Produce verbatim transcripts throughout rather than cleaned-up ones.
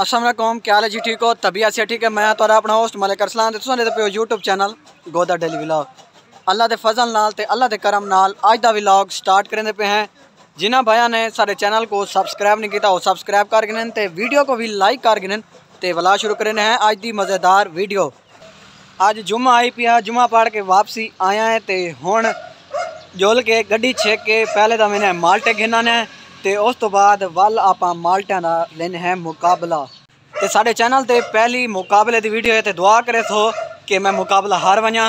अस्सलाम वालेकुम, क्या हाल है जी? ठीक हो? तबीयत से ठीक है। मैं तो अपना होस्ट मलिक अरसलान, पे यूट्यूब चैनल गोदा डेली व्लॉग। अल्लाह के फजल नाल ते अल्लाह के करम नाल अज का व्लॉग स्टार्ट करने पे हैं। जिन्होंने भाइयों ने सारे चैनल को सबसक्राइब नहीं किया, सबसक्राइब कर गिने ते वीडियो को भी लाइक कर गिने ते व्लॉग शुरू करने हैं। अज की मज़ेदार वीडियो। अज जुम्मा आई पी है, जुम्मा पढ़ के वापसी आया है तो हुण जोल के गड्डी छेक के पहले तो मैंने माल्टे गिना ने ते उस तो बाद वल आप माल्टिया का लेने हैं मुकाबला। तो साढ़े चैनल पर पहली मुकाबले की वीडियो है तो दुआ करे सो कि मैं मुकाबला हार वजा।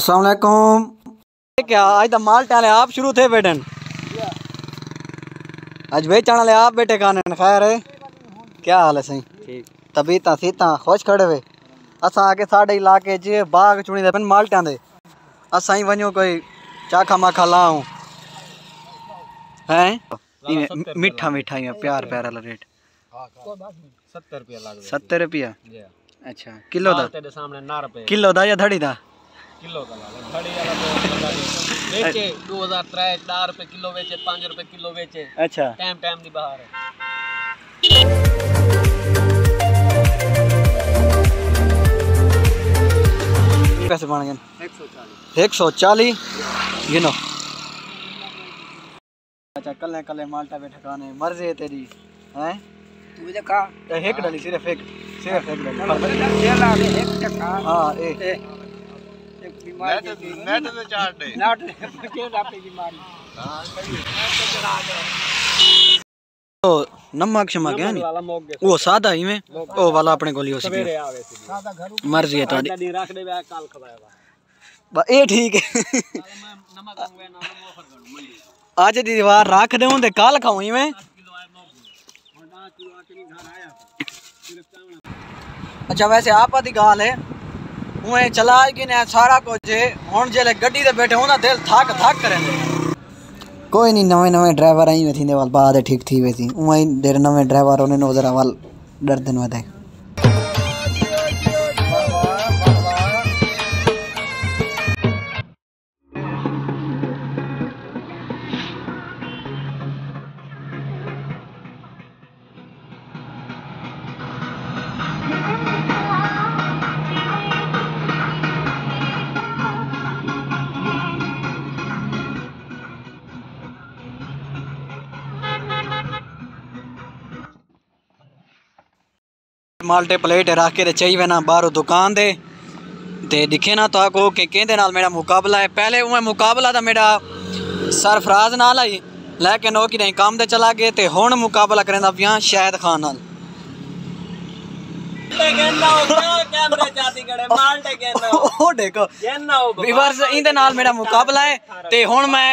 अस्सलाम वालेकुम। क्या आज तो माल्टा वाले आप शुरू थे बैठन? आज बेचने वाले आप बैठे खाने। खैर है, क्या हाल है? सही ठीक। तबीयत सीता खुश खड़े हुए। अस आके साढ़े इलाके च बाग चुनी दे माल्टा दे। अस ही वनो कोई चाखा माखा लाऊं हैं मिठा मिठा ही प्यार प्यार वाला रेट सत्तर रुपया लग। सत्तर रुपया? अच्छा किलो दा? तेरे सामने नौ रुपए किलो दा या धड़ी दा? किलो का बड़ी वाला बेचे दो हज़ार तीन चार रुपए किलो बेचे पाँच रुपए किलो बेचे। अच्छा टाइम टाइम दी बाहर है। पैसे बन गए एक सौ चालीस। गिनो। अच्छा कल्ले कल्ले माल्टा पे ठिकाने मर्जी है तेरी हैं? तू भी देखा तो एक डाली सिर्फ एक सिर्फ एक डाली केला में एक टका। हां ए नेट नेट से चार डे नेट के रापे की मारी। हां तो नमक शमक है नहीं वो सादा ही में वो वाला अपने को लियो सी सादा घर मर्जी है तुम्हारी। दिन रख दे कल खवाएगा बस ये ठीक है। नमक मंगवे ना वो कर आज दी दीवार रख देऊं ते कल खाऊं इवें। अच्छा वैसे आपा दी गाल है उन्हें चला कि नहीं सारा कुछ हूँ जल्द गड्डी ते बैठे होना दिल थक थक करें। कोई नहीं नवे नवे ड्राइवर आई वे थी वाल बाद ठीक थी वे थी उन्हें डेढ़ नवे ड्राइवर उन्हें उधर वाल डर दिन वे थे। माल्टे प्लेट रख के चाहिए ना बाहरों दुकान दे ते दिखे ना तो को कि कहते नाल मेरा मुकाबला है। पहले उन्हें मुकाबला तो मेरा सरफराज नाल आई लेकिन वो कि नहीं काम दे चला गए तो हूँ मुकाबला करें पियाँ शाहिद खान नाल। मेरा मुकाबला है तो हूँ मैं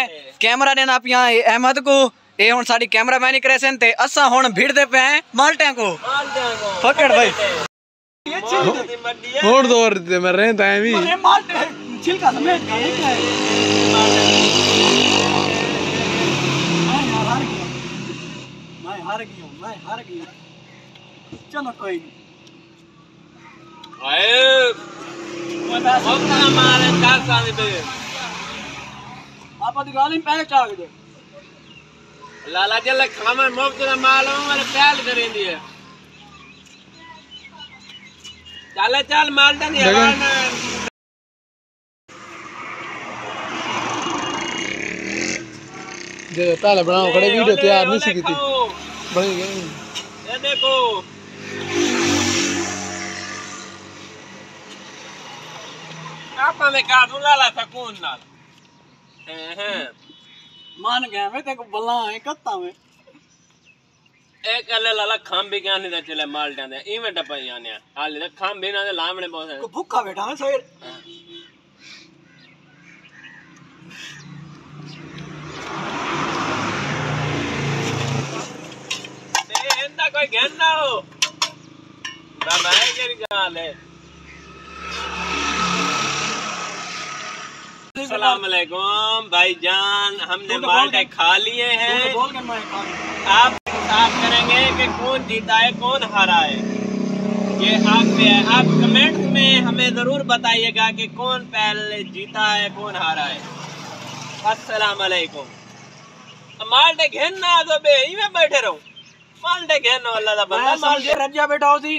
कैमरा देना पियाँ अहमद को। ये हूँ साड़ी कैमरा मैन ही करे सन ते असा हूँ भिड़ते पे हैं माल्टिया को। फकड़ भाई। और दो और दे मर रहे हैं टाइम ही अरे मार छिलका समेट का एक है मैं हार गया मैं हार गया मैं हार गया चलो कोई नहीं आए बता मारे चार साल पे आप दिखा लें पहले चार दे लाला जल्ला खामा मुफ्त ना मालूम वाले प्याल करेंगे चले चल मालदा नहीं देखो ताला बनाओ खड़े वीडियो तैयार नहीं सीखी थी बन गए ये देखो आपा में का दुलाला सकून नाल मान गया मैं तेको बला है कत्ता में एक अल्ले लाला खाम भी क्या नहीं था चले माल जाने इवेंट डब्बा याने आले तक खाम भी ना तो लामने बहुत है को भूखा बैठा है सर ते इंदा कोई गन्ना हो बाबा है केरी गाले अस्सलाम वालेकुम भाईजान हमने माल्टे खा लिए हैं बोल के मैं खा आप आप करेंगे कि कौन जीता है कौन हारा है ये आप पे है आप कमेंट में हमें जरूर बताइएगा कि कौन पहले जीता है कौन हारा है। अस्सलाम वालेकुम माल्टे घेरना तो बे ही में बैठे रहो माल्टे घेरना अल्लाह दा बंदा माल्टे रज्जा बैठा हो सी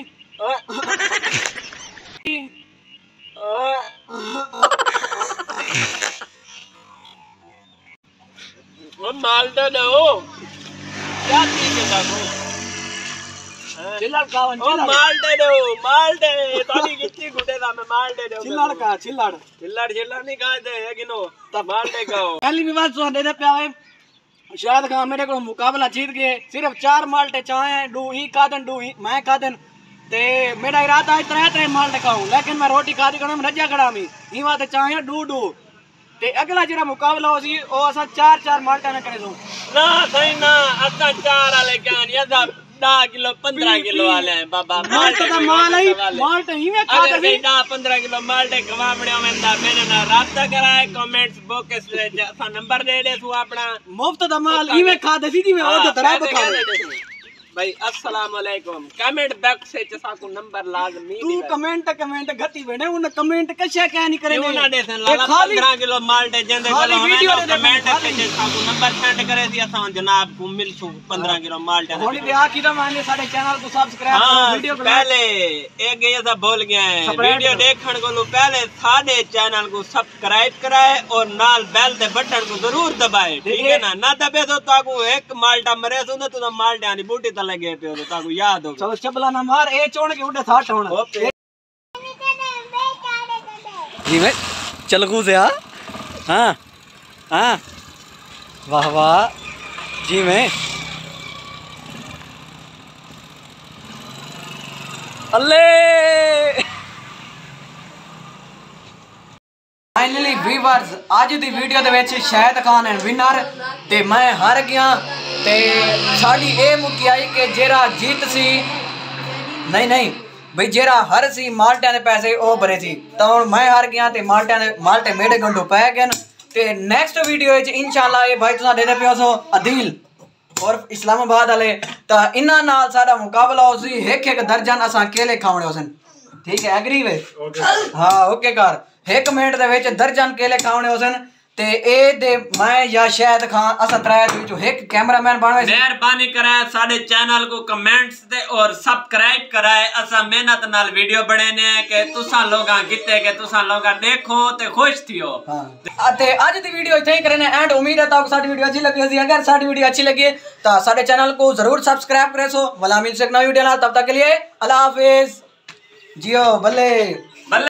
ओ माल्टा दो क्या चीज है साहब चिल्ला का ओ माल्टे दो माल्टे ताली कितनी गुटे दा मैं माल्टे दो चिल्लाड़ का चिल्लाड़ चिल्लाड़ चिल्लाड़ नहीं का दे है किनो त माल्टे का पहली विवाद सो दे पे आवे शायद का मेरे को मुकाबला जीत गए सिर्फ चार माल्टे चाहे do he Kaadan do he मैं कादन ते मेरा इरादा है तरह तरह माल्टे खाऊं लेकिन मैं रोटी खादी कणा में रजा कणा में ई बात चाहे डू डू ते अगला जरा मुकाबला हो सी ओ असा चार चार माल्टा ना करे दो ना सही ना असा चार वाले कान या दस किलो पंद्रह किलो वाले हैं बाबा माल्टा का माल है माल्टा ही में खा दे दस पंद्रह किलो माल्टे खवा बड़े में दा मैंने ना रास्ता कराए कमेंट्स बॉक्स ले असा नंबर दे दे तू अपना मुफ्त दा माल ई में खा दे सीधी में और तरह बता भाई अस्सलाम वालेकुम कमेंट बॉक्स से जसा को नंबर लाजमी तू कमेंट कमेंट गति बने उन कमेंट कशा क्या नहीं करे उन दे लाला पंद्रह किलो माल्टे जेंदे वाला कमेंट पे जसा को नंबर सेंड करे दी असा जनाब को मिल सु पंद्रह किलो माल्टे होली दे आखिर माने साडे चैनल को सब्सक्राइब करो वीडियो को पहले एक गया था भूल गया है वीडियो देखण को पहले साडे चैनल को सब्सक्राइब कराए और नाल बेल दे बटन को जरूर दबाए ठीक है ना ना दबे तो ताको एक माल्टा मरे तो तो माल्टा नी बूटी लगे पे तो ताको याद हो चलो चबला ना मार ए चोण के उठे साठ होना जी में चल गू से हां हां हां वाह वाह जी में अल्ले फाइनली व्यूअर्स आज दी वीडियो दे विच शाहिद खान है विनर ते मैं हार गया ते साड़ी ये मुक्की आई कि जेरा जीत सी नहीं नहीं भाई जेरा हर सी माल्टिया के पैसे वह भरे सी तो हूँ मैं हार गया तो माल्टिया माल्टे मेरे गंडो पै गए तो नैक्सट वीडियो इंशाल्लाह ये भाई तुसा देते पे सो अदील और इस्लामाबाद वाले तो इन्हों नाल सारा मुकाबला हो सी एक एक दर्जन असा केले खावने सन ठीक है एग्री वे हाँ ओके कर एक मिनट के विच दर्जन केले खावने सन ते ए दे मैं या शायद खान असा त्राय जो एक कैमरामैन बनवे मेहरबानी कराए साडे चैनल को कमेंट्स दे और सब्सक्राइब कराए असा मेहनत नाल वीडियो बनेने के तुसा लोगा किते के तुसा लोगा देखो ते खुश थियो हां ते आज दी वीडियो इथे ही करने एंड उम्मीद है ताको साडी वीडियो अच्छी लगी होगी अगर साडी वीडियो अच्छी लगी तो साडे चैनल को जरूर सब्सक्राइब करेसो वाला मिल सकना वीडियो नाल तब तक के लिए अल्लाह हाफिज जियो भले।